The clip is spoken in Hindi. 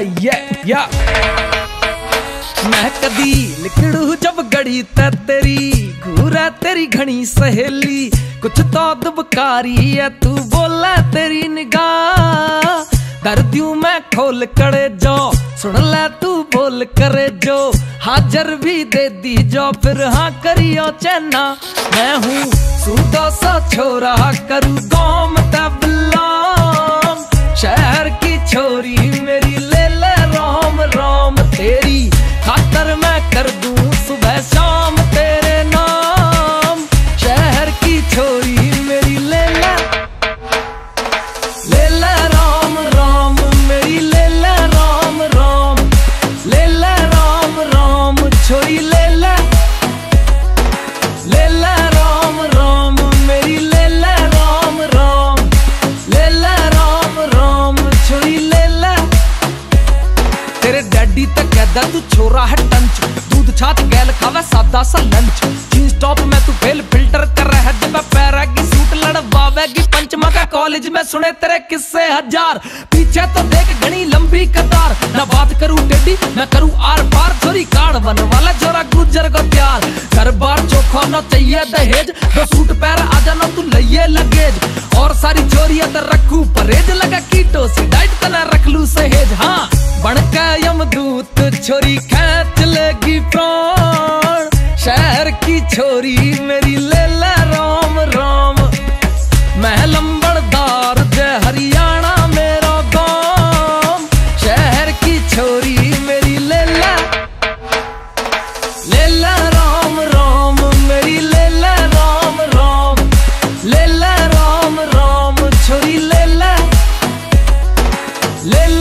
जाएगा ये या। मैं कदी लिखड़ू जब गड़ी तेरी घूरा तेरी घनी सहेली कुछ तो दुबकारी है तू बोला तेरी निगाह दर्दियों में खोल करे जो सुन ले तू बोल करे जो हाजर भी दे दी जो फिर हाँ करियो चैना। मैं हूँ सूदा सा छोरा करूँ गौम तबलाम शहर की छोरी मेरी ले ले रोम रोम तेरी खातर मैं कर दूँ सुबह शाम तेरे नाम शहर की छोरी मेरी ले ले रोम रोम मेरी ले ले रोम रोम छोरी ले ले तू छोरा है टंच दूध छाछ गैल खावे सादा सा लंच जींस टॉप में तू फेल फिल्टर कर रहा है जब पैरा की सूट लड़वावेगी पंचमा का कॉलेज में सुने तेरे किस्से हजार पीछे तो देख घनी लंबी कतार ना बात करूं टेढ़ी मैं करूं आर पार छोरी कार्ड बन वाला जोरा गुजर को प्यार घर बार चोखा ना चाहिए दहेज दो सूट पैर आ जाना तू लइए लगेज और सारी छोरियां तो रखू परहेज लगा कीटो से डाइट तना रख लू सहेज। हाँ बनका यमदूत छोरी खैच लेगी प्राण शहर की छोरी मेरी ले ले राम राम मैं लंबड़दार जय हरियाणा मेरा गाँव शहर की छोरी मेरी ले ले राम राम मेरी ले ले राम राम छोरी ले ले